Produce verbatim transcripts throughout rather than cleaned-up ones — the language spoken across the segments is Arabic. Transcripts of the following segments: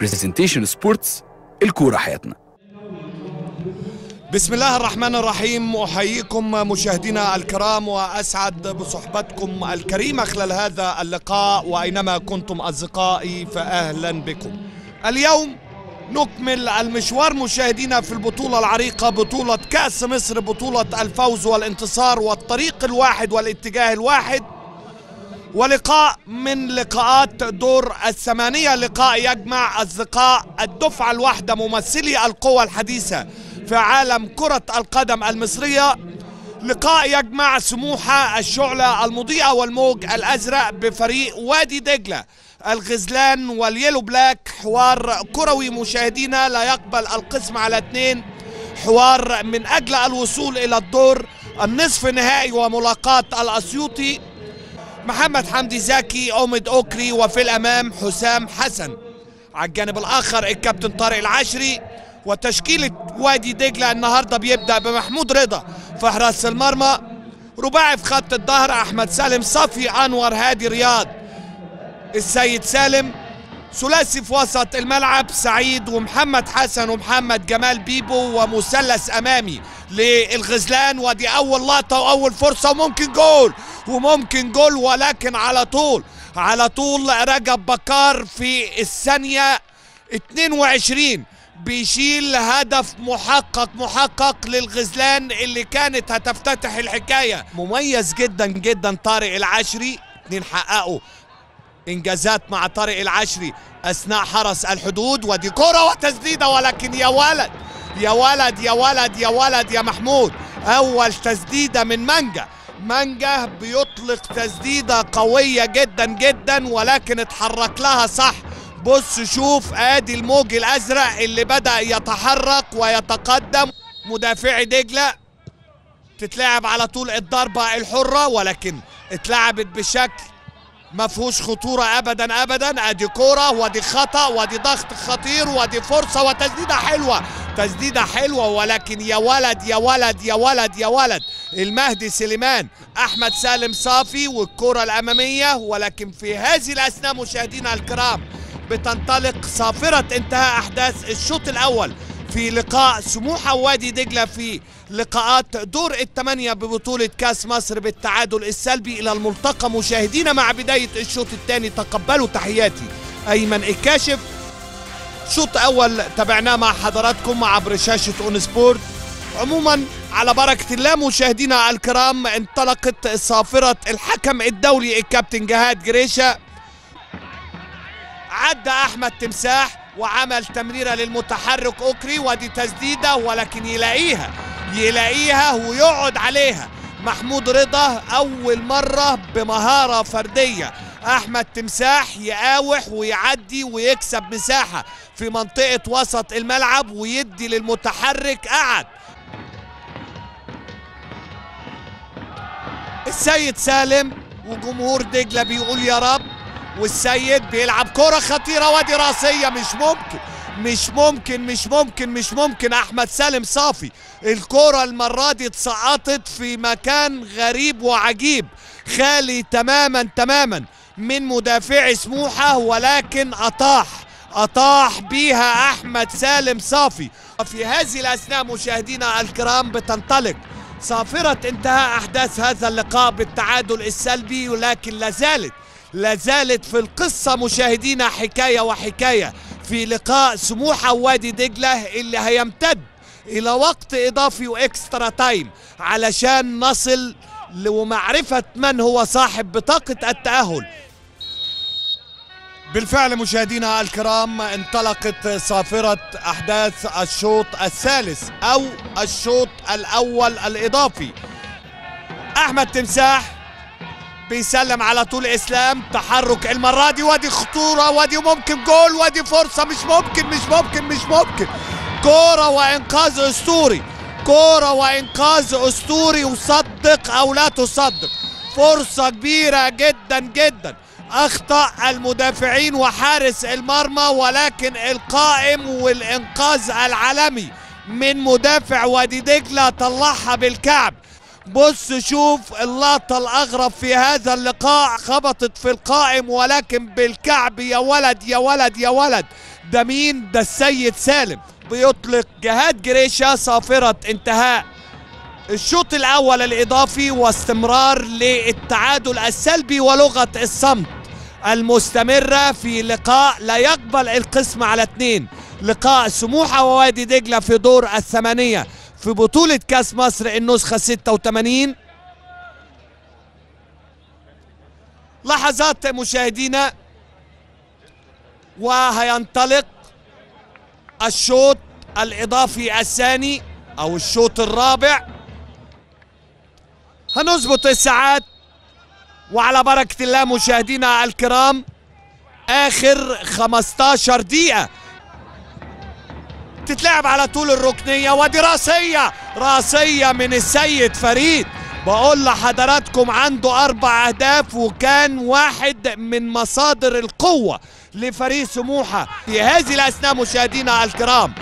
برزنتيشن سبورتس، الكورة حياتنا. بسم الله الرحمن الرحيم، أحييكم مشاهدينا الكرام وأسعد بصحبتكم الكريمة خلال هذا اللقاء وأينما كنتم أصدقائي فأهلا بكم. اليوم نكمل المشوار مشاهدينا في البطولة العريقة، بطولة كأس مصر، بطولة الفوز والانتصار والطريق الواحد والاتجاه الواحد، ولقاء من لقاءات دور الثمانية، لقاء يجمع أصدقاء الدفعة الواحدة ممثلي القوى الحديثة في عالم كرة القدم المصرية، لقاء يجمع سموحة الشعلة المضيئة والموج الأزرق بفريق وادي دجلة الغزلان واليلو بلاك. حوار كروي مشاهدينا لا يقبل القسم على اثنين، حوار من أجل الوصول إلى الدور النصف النهائي وملاقاة الأسيوطي، محمد حمدي زكي أمد أوكري، وفي الأمام حسام حسن. على الجانب الآخر الكابتن طارق العشري. وتشكيلة وادي دجلة النهاردة بيبدأ بمحمود رضا في حراس المرمى، رباعي في خط الظهر أحمد سالم صفي أنور هادي رياض السيد سالم، ثلاثي في وسط الملعب سعيد ومحمد حسن ومحمد جمال بيبو، ومثلث أمامي للغزلان. ودي أول لقطة وأول فرصة وممكن جول وممكن جول، ولكن على طول على طول رجب بكار في الثانية اثنين وعشرين بيشيل هدف محقق محقق للغزلان اللي كانت هتفتتح الحكاية. مميز جدا جدا طارق العشري، اتنين حققوا انجازات مع طارق العشري اثناء حرس الحدود. ودي كرة وتسديدة، ولكن يا ولد يا ولد يا ولد يا ولد يا محمود، اول تسديدة من مانجا. مانجا بيطلق تسديدة قوية جدا جدا، ولكن اتحرك لها صح. بص شوف، ادي الموج الازرق اللي بدأ يتحرك ويتقدم، مدافعي دجلة تتلعب على طول الضربة الحرة، ولكن اتلعبت بشكل ما فيهوش خطورة ابدا ابدا. ادي كورة ودي خطأ ودي ضغط خطير ودي فرصة وتسديدة حلوة، تسديدة حلوة، ولكن يا ولد يا ولد يا ولد يا ولد المهدي سليمان احمد سالم صافي والكرة الامامية. ولكن في هذه الاثناء مشاهدينا الكرام بتنطلق صافرة انتهاء أحداث الشوط الأول في لقاء سموحة ووادي دجلة في لقاءات دور الثمانية ببطولة كأس مصر بالتعادل السلبي. إلى الملتقى مشاهدينا مع بداية الشوط الثاني. تقبلوا تحياتي أيمن الكاشف. شوط أول تابعناه مع حضراتكم عبر شاشة أون سبورت. عموما على بركة الله مشاهدينا الكرام انطلقت صافرة الحكم الدولي الكابتن جهاد جريشة، عدى أحمد تمساح وعمل تمريرة للمتحرك أوكري، ودي تسديدة ولكن يلاقيها يلاقيها ويقعد عليها محمود رضا. أول مرة بمهارة فردية أحمد تمساح يقاوح ويعدي ويكسب مساحة في منطقة وسط الملعب ويدي للمتحرك. قعد السيد سالم وجمهور دجلة بيقول يا رب، والسيد بيلعب كرة خطيرة ودي راسية. مش ممكن مش ممكن مش ممكن مش ممكن أحمد سالم صافي الكرة المرة دي اتسقطت في مكان غريب وعجيب، خالي تماما تماما من مدافعي سموحة، ولكن أطاح أطاح بيها أحمد سالم صافي. وفي هذه الأثناء مشاهدينا الكرام بتنطلق صافرة انتهاء أحداث هذا اللقاء بالتعادل السلبي، ولكن لازالت لازالت في القصة مشاهدينا حكاية وحكاية في لقاء سموحة ووادي دجلة اللي هيمتد إلى وقت إضافي وإكسترا تايم علشان نصل لمعرفة من هو صاحب بطاقة التأهل. بالفعل مشاهدينا الكرام انطلقت صافرة أحداث الشوط الثالث أو الشوط الأول الإضافي. أحمد تمساح بيسلم على طول اسلام، تحرك المره دي ودي خطوره ودي ممكن جول ودي فرصه. مش ممكن مش ممكن مش ممكن كوره وانقاذ اسطوري، كوره وانقاذ اسطوري، وصدق او لا تصدق فرصه كبيره جدا جدا. اخطا المدافعين وحارس المرمى، ولكن القائم والانقاذ العالمي من مدافع وادي دجله طلعها بالكعب. بص شوف اللقطة الأغرب في هذا اللقاء، خبطت في القائم ولكن بالكعب. يا ولد يا ولد يا ولد، ده مين؟ ده السيد سالم. بيطلق جهاد جريشة صافرة انتهاء الشوط الأول الإضافي واستمرار للتعادل السلبي ولغة الصمت المستمرة في لقاء لا يقبل القسم على اثنين، لقاء سموحة ووادي دجلة في دور الثمانية في بطولة كأس مصر النسخة ستة وثمانين. لحظات مشاهدينا وهينطلق الشوط الإضافي الثاني أو الشوط الرابع. هنظبط الساعات وعلى بركة الله مشاهدينا الكرام آخر خمستاشر دقيقة تتلعب على طول الركنية، ودي راسية راسية من السيد فريد. بقول لحضراتكم عنده أربع أهداف وكان واحد من مصادر القوة لفريق سموحة في هذه الأثناء مشاهدينا الكرام.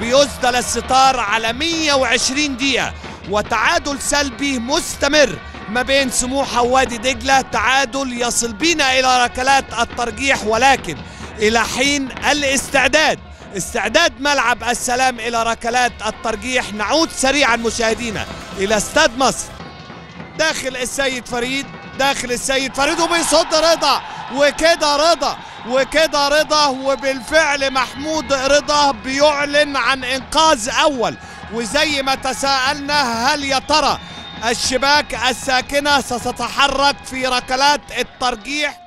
بيسدل الستار على مية وعشرين دقيقة وتعادل سلبي مستمر ما بين سموحة ووادي دجلة، تعادل يصل بينا إلى ركلات الترجيح ولكن إلى حين الاستعداد، استعداد ملعب السلام إلى ركلات الترجيح. نعود سريعا مشاهدينا إلى استاد مصر. داخل السيد فريد، داخل السيد فريد وبيصد رضا، وكده رضا وكده رضا وبالفعل محمود رضا بيعلن عن إنقاذ أول. وزي ما تساءلنا هل يا ترى الشباك الساكنة ستتحرك في ركلات الترجيح؟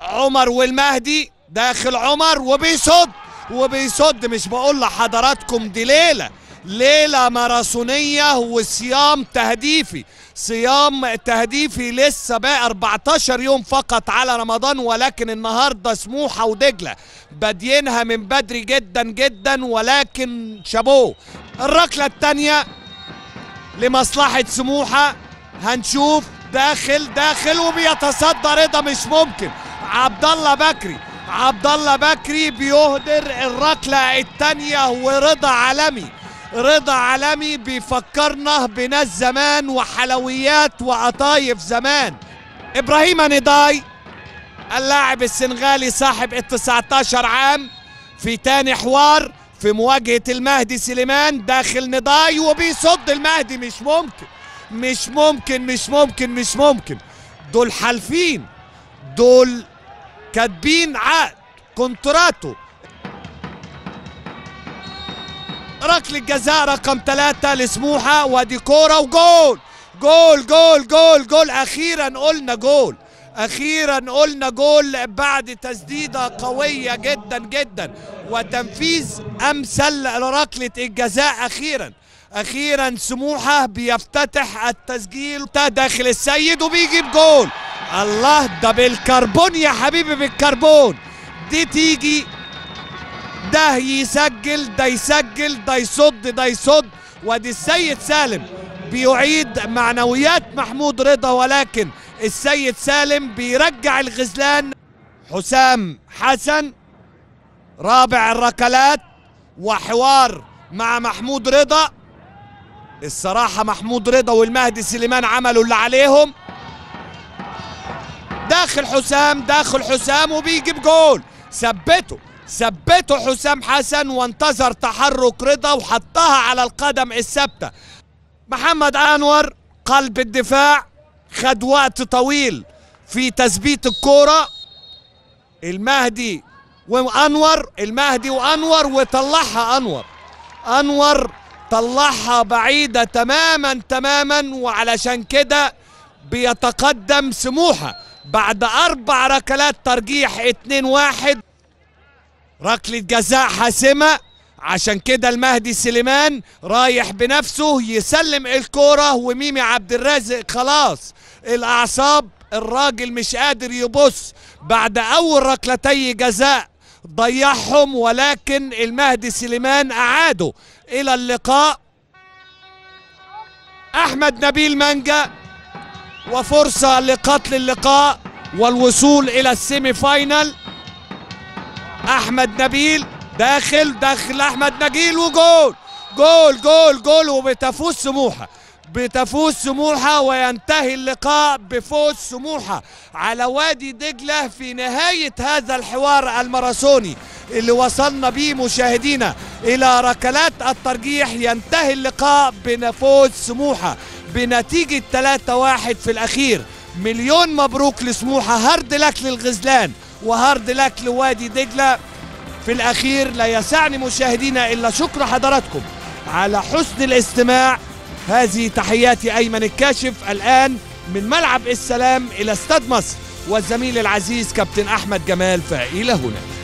عمر والمهدي داخل عمر وبيصد وبيصد. مش بقول لحضراتكم دي ليلة ليلة ماراثونية وصيام تهديفي، صيام تهديفي. لسه بقى أربعتاشر يوم فقط على رمضان، ولكن النهارده سموحة ودجلة بادينها من بدري جدا جدا، ولكن شابوه. الركلة الثانية لمصلحة سموحة، هنشوف داخل داخل وبيتصدى رضا. مش ممكن، عبد الله بكري عبد الله بكري بيهدر الركلة الثانية. ورضا عالمي رضا عالمي بيفكرنا بناس زمان وحلويات وقطايف زمان. إبراهيم نداي اللاعب السنغالي صاحب ال تسعتاشر عام في تاني حوار في مواجهة المهدي سليمان. داخل نداي وبيصد المهدي. مش ممكن مش ممكن مش ممكن مش ممكن. دول حالفين، دول كاتبين عقد كونتراتو. ركلة جزاء رقم ثلاثة لسموحة، ودي كورة وجول جول جول جول جول. أخيرا قلنا جول، أخيرا قلنا جول بعد تسديدة قوية جدا جدا وتنفيذ أمثل لركلة الجزاء. أخيرا أخيرا سموحة بيفتتح التسجيل. داخل السيد وبيجيب جول. الله، ده بالكربون يا حبيبي، بالكربون. دي تيجي، ده يسجل، ده يسجل، ده يصد، ده يصد. ودي السيد سالم بيعيد معنويات محمود رضا، ولكن السيد سالم بيرجع الغزلان. حسام حسن رابع الركلات وحوار مع محمود رضا. الصراحة محمود رضا والمهدي سليمان عملوا اللي عليهم. داخل حسام داخل حسام وبيجيب جول. ثبته ثبته حسام حسن وانتظر تحرك رضا وحطها على القدم الثابته. محمد انور قلب الدفاع، خد وقت طويل في تثبيت الكوره. المهدي وانور المهدي وانور وطلعها انور انور طلعها بعيده تماما تماما. وعلشان كده بيتقدم سموحه بعد أربع ركلات ترجيح اتنين واحد. ركلة جزاء حاسمة، عشان كده المهدي سليمان رايح بنفسه يسلم الكورة. وميمي عبد الرازق خلاص الأعصاب، الراجل مش قادر يبص بعد أول ركلتي جزاء ضيعهم، ولكن المهدي سليمان أعاده إلى اللقاء. أحمد نبيل مانجا وفرصة لقتل اللقاء والوصول إلى السيمي فاينل. أحمد نبيل داخل داخل أحمد نبيل وجول جول جول جول وبتفوز سموحة بتفوز سموحة وينتهي اللقاء بفوز سموحة على وادي دجلة في نهاية هذا الحوار الماراثوني اللي وصلنا بيه مشاهدينا إلى ركلات الترجيح. ينتهي اللقاء بفوز سموحة بنتيجة ثلاثة واحد في الأخير. مليون مبروك لسموحة، هارد لك للغزلان وهارد لك لوادي دجلة. في الأخير لا يسعني مشاهدينا إلا شكر حضراتكم على حسن الاستماع. هذه تحياتي أيمن الكاشف الآن من ملعب السلام إلى استاد مصر والزميل العزيز كابتن أحمد جمال فإلى هنا.